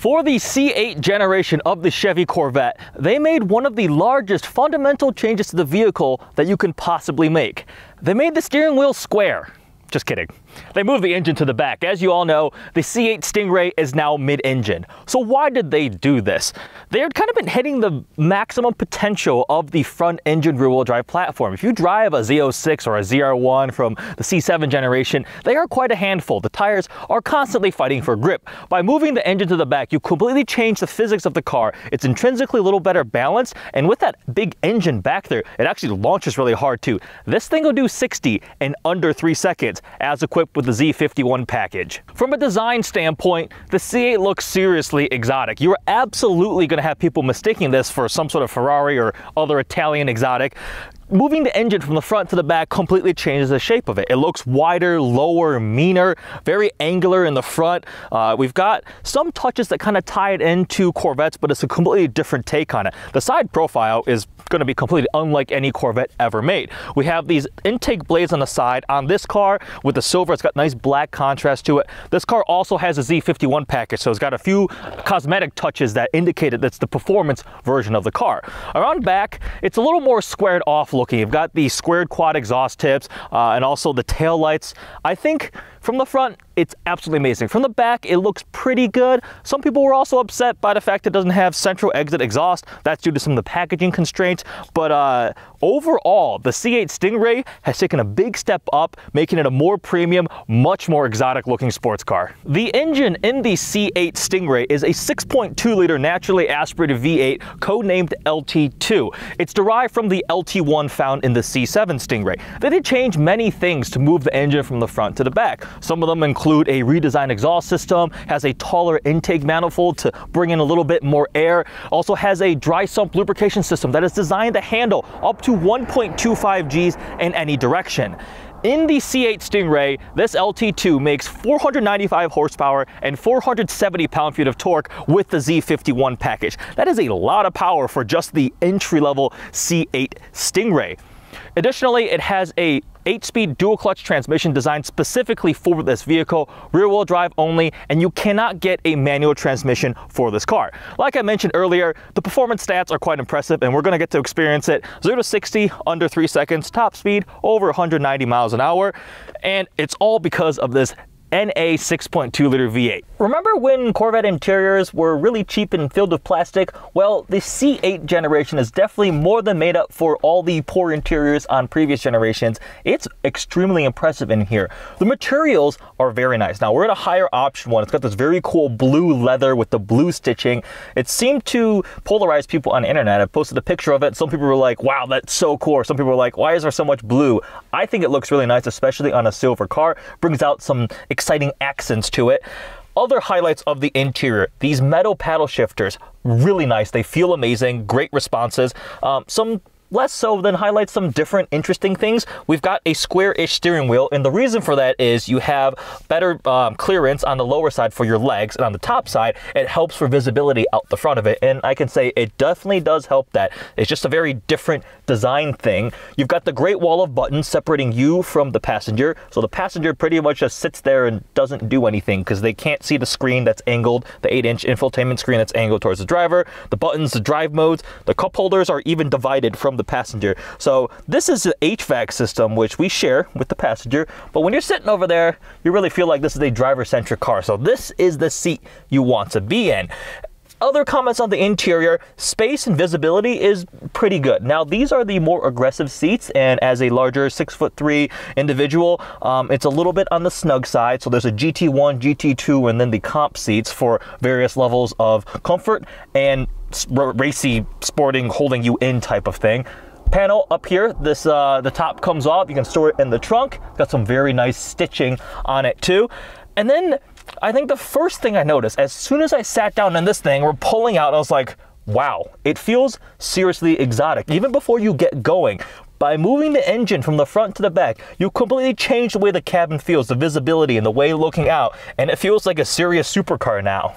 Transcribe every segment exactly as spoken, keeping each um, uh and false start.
For the C eight generation of the Chevy Corvette, they made one of the largest fundamental changes to the vehicle that you can possibly make. They made the steering wheel square. Just kidding. They moved the engine to the back. As you all know, the C eight Stingray is now mid-engine. So why did they do this? They had kind of been hitting the maximum potential of the front engine rear-wheel drive platform. If you drive a Z oh six or a Z R one from the C seven generation, they are quite a handful. The tires are constantly fighting for grip. By moving the engine to the back, you completely change the physics of the car. It's intrinsically a little better balanced, and with that big engine back there, it actually launches really hard too. This thing will do sixty in under three seconds, as equipped with the Z fifty-one package. From a design standpoint, the C eight looks seriously exotic. You are absolutely going to have people mistaking this for some sort of Ferrari or other Italian exotic. Moving the engine from the front to the back completely changes the shape of it. It looks wider, lower, meaner, very angular in the front. Uh, we've got some touches that kind of tie it into Corvettes, but it's a completely different take on it. The side profile is going to be completely unlike any Corvette ever made. We have these intake blades on the side. On this car, with the silver, it's got nice black contrast to it. This car also has a Z fifty-one package, so it's got a few cosmetic touches that indicate that it's the performance version of the car. Around back, it's a little more squared off looking. You've got the squared quad exhaust tips uh, and also the tail lights. I think from the front, it's absolutely amazing. From the back, it looks pretty good. Some people were also upset by the fact it doesn't have central exit exhaust. That's due to some of the packaging constraints. But uh, overall, the C eight Stingray has taken a big step up, making it a more premium, much more exotic looking sports car. The engine in the C eight Stingray is a six point two liter naturally aspirated V eight, codenamed L T two. It's derived from the L T one found in the C seven Stingray. They did change many things to move the engine from the front to the back. Some of them include a redesigned exhaust system, has a taller intake manifold to bring in a little bit more air, also has a dry sump lubrication system that is designed to handle up to one point two five G's in any direction. In the C eight Stingray, this L T two makes four hundred ninety-five horsepower and four hundred seventy pound-feet of torque with the Z fifty-one package. That is a lot of power for just the entry-level C eight Stingray. Additionally, it has a eight-speed dual-clutch transmission designed specifically for this vehicle, rear-wheel drive only, and you cannot get a manual transmission for this car. Like I mentioned earlier, the performance stats are quite impressive, and we're going to get to experience it. zero to sixty, under three seconds, top speed, over one hundred ninety miles an hour, and it's all because of this N A six point two liter V eight. Remember when Corvette interiors were really cheap and filled with plastic? Well, the C eight generation is definitely more than made up for all the poor interiors on previous generations. It's extremely impressive in here. The materials are very nice. Now, we're at a higher option one. It's got this very cool blue leather with the blue stitching. It seemed to polarize people on the internet. I posted a picture of it. Some people were like, wow, that's so cool. Some people were like, why is there so much blue? I think it looks really nice, especially on a silver car. Brings out some exciting accents to it. Other highlights of the interior, these metal paddle shifters, really nice. They feel amazing, great responses. Um, some less so than highlight some different interesting things. We've got a square-ish steering wheel, and the reason for that is you have better um, clearance on the lower side for your legs, and on the top side, it helps for visibility out the front of it, and I can say it definitely does help that. It's just a very different design thing. You've got the great wall of buttons separating you from the passenger, so the passenger pretty much just sits there and doesn't do anything because they can't see the screen that's angled, the eight inch infotainment screen that's angled towards the driver, the buttons, the drive modes, the cup holders are even divided from the the passenger. So this is the H V A C system, which we share with the passenger, but when you're sitting over there, you really feel like this is a driver-centric car. So this is the seat you want to be in. Other comments on the interior, space and visibility is pretty good. Now, these are the more aggressive seats, and as a larger six foot three individual, um, it's a little bit on the snug side. So there's a G T one, G T two, and then the comp seats for various levels of comfort and racy, sporting, holding you in type of thing. Panel up here, this uh, the top comes off, you can store it in the trunk. It's got some very nice stitching on it too. And then I think the first thing I noticed, as soon as I sat down in this thing, we're pulling out, and I was like, wow, it feels seriously exotic. Even before you get going, by moving the engine from the front to the back, you completely change the way the cabin feels, the visibility and the way looking out, and it feels like a serious supercar now.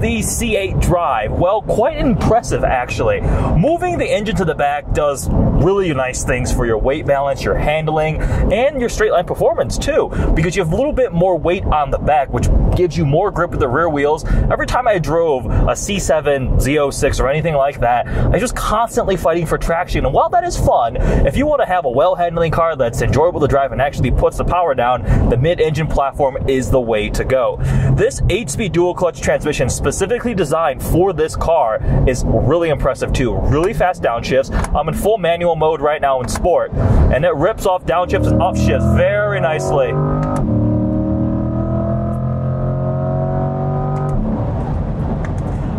the C eight drive? Well, quite impressive actually. Moving the engine to the back does really nice things for your weight balance, your handling, and your straight line performance too, because you have a little bit more weight on the back, which gives you more grip with the rear wheels. Every time I drove a C seven, Z oh six, or anything like that, I was just constantly fighting for traction. And while that is fun, if you want to have a well-handling car that's enjoyable to drive and actually puts the power down, the mid-engine platform is the way to go. This eight-speed dual-clutch transmission, specifically designed for this car, is really impressive too. Really fast downshifts. I'm in full manual mode right now in sport, and it rips off downshifts and upshifts very nicely.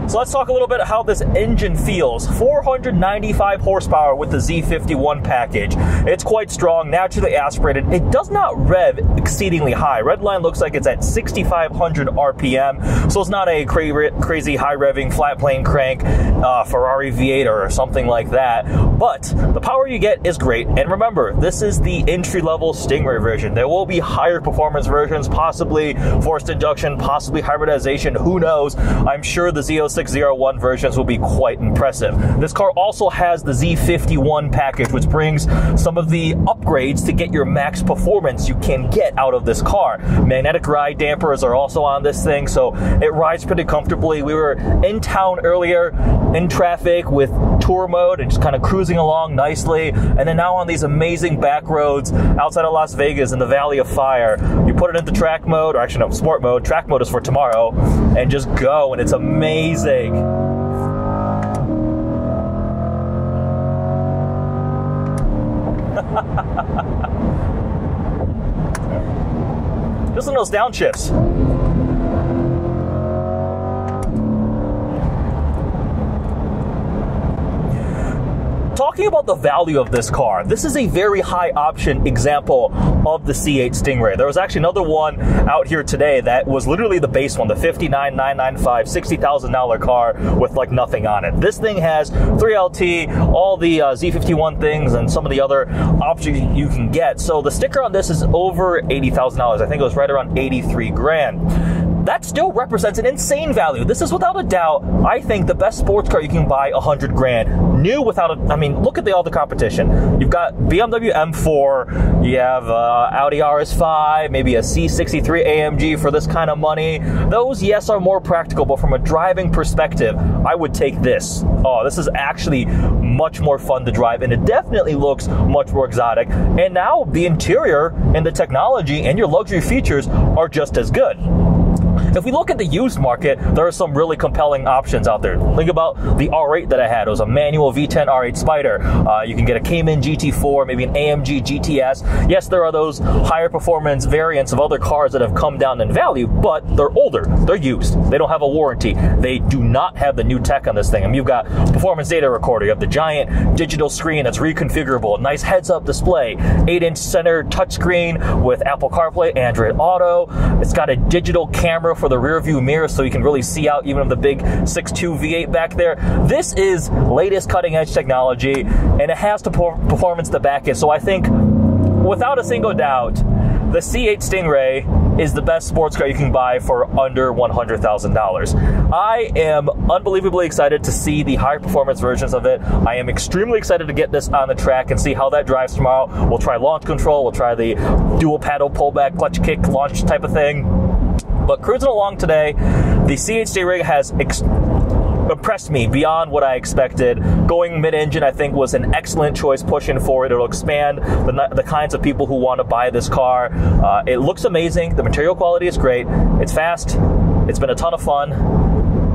So let's talk a little bit about how this engine feels. four hundred ninety-five horsepower with the Z fifty-one package. It's quite strong, naturally aspirated. It does not rev exceedingly high. Redline looks like it's at sixty-five hundred R P M, so it's not a cra crazy high revving flat plane crank uh, Ferrari V eight or something like that. But the power you get is great. And remember, this is the entry level Stingray version. There will be higher performance versions, possibly forced induction, possibly hybridization. Who knows? I'm sure the Z oh six Z R one versions will be quite impressive. This car also has the Z fifty-one package, which brings some of the upgrades to get your max performance you can get out of this car. Magnetic ride dampers are also on this thing, so it rides pretty comfortably. We were in town earlier in traffic with tour mode and just kind of cruising along nicely, and then now on these amazing back roads outside of Las Vegas in the Valley of Fire, you put it into track mode, or actually no, sport mode. Track mode is for tomorrow, and just go, and it's amazing. Just in those downshifts. Talking about the value of this car, this is a very high option example of the C eight Stingray. There was actually another one out here today that was literally the base one, the fifty-nine thousand nine hundred ninety-five dollars, sixty thousand dollar car with like nothing on it. This thing has three L T, all the uh, Z fifty-one things, and some of the other options you can get. So the sticker on this is over eighty thousand dollars. I think it was right around eighty-three grand. That still represents an insane value. This is without a doubt, I think, the best sports car you can buy a hundred grand. New without a, I mean, look at the, all the competition. You've got B M W M four, you have uh, Audi R S five, maybe a C sixty-three A M G for this kind of money. Those, yes, are more practical, but from a driving perspective, I would take this. Oh, this is actually much more fun to drive, and it definitely looks much more exotic. And now the interior and the technology and your luxury features are just as good. If we look at the used market, there are some really compelling options out there. Think about the R eight that I had. It was a manual V ten R eight Spider. Uh, you can get a Cayman G T four, maybe an A M G G T S. Yes, there are those higher performance variants of other cars that have come down in value, but they're older, they're used, they don't have a warranty. They do not have the new tech on this thing. I mean, you've got performance data recorder, you have the giant digital screen that's reconfigurable, nice heads-up display, eight-inch center touchscreen with Apple CarPlay, Android Auto. It's got a digital camera for the rear view mirror, so you can really see out even of the big six point two V eight back there. This is latest cutting edge technology, and it has to performance to back it. So I think without a single doubt, the C eight Stingray is the best sports car you can buy for under one hundred thousand dollars. I am unbelievably excited to see the high performance versions of it. I am extremely excited to get this on the track and see how that drives tomorrow. We'll try launch control, we'll try the dual paddle pullback, clutch kick, launch type of thing. But cruising along today, the C eight Stingray has ex impressed me beyond what I expected. Going mid-engine, I think, was an excellent choice pushing forward. It'll expand the, the kinds of people who want to buy this car. Uh, it looks amazing. The material quality is great. It's fast. It's been a ton of fun.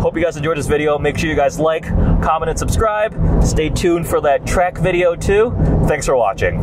Hope you guys enjoyed this video. Make sure you guys like, comment, and subscribe. Stay tuned for that track video, too. Thanks for watching.